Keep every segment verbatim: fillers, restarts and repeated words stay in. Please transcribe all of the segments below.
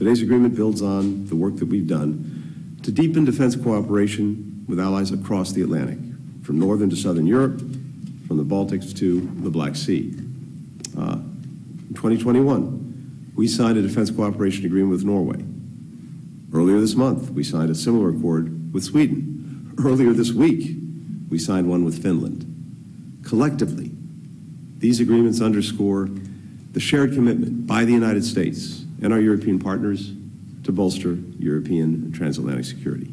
Today's agreement builds on the work that we've done to deepen defense cooperation with allies across the Atlantic, from northern to southern Europe, from the Baltics to the Black Sea. Uh, in twenty twenty-one, we signed a defense cooperation agreement with Norway. Earlier this month, we signed a similar accord with Sweden. Earlier this week, we signed one with Finland. Collectively, these agreements underscore the shared commitment by the United States and our European partners to bolster European and transatlantic security.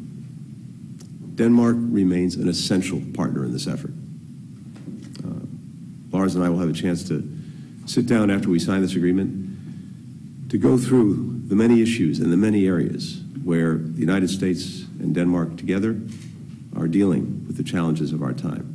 Denmark remains an essential partner in this effort. Uh, Lars and I will have a chance to sit down after we sign this agreement to go through the many issues and the many areas where the United States and Denmark together are dealing with the challenges of our time.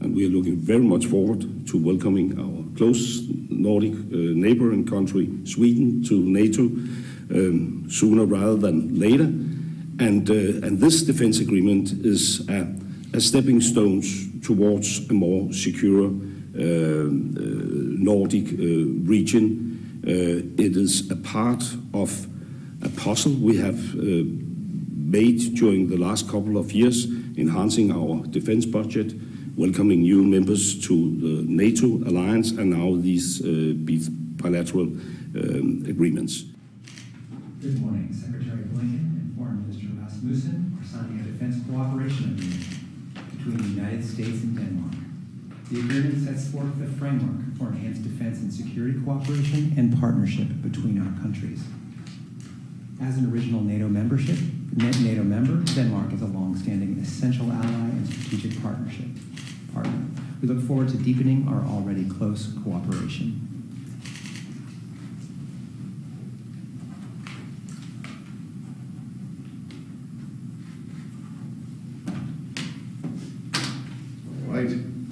And we are looking very much forward to welcoming our close Nordic uh, neighboring country, Sweden, to NATO um, sooner rather than later. And, uh, and this defense agreement is a, a stepping stone towards a more secure uh, uh, Nordic uh, region. Uh, it is a part of a puzzle we have uh, made during the last couple of years, enhancing our defense budget, welcoming new members to the NATO alliance, and now these uh, bilateral um, agreements. This morning, Secretary Blinken and Foreign Minister Rasmussen are signing a defense cooperation agreement between the United States and Denmark. The agreement sets forth the framework for enhanced defense and security cooperation and partnership between our countries. As an original NATO membership, Net NATO member, Denmark is a long-standing essential ally and strategic partnership partner. We look forward to deepening our already close cooperation. All right.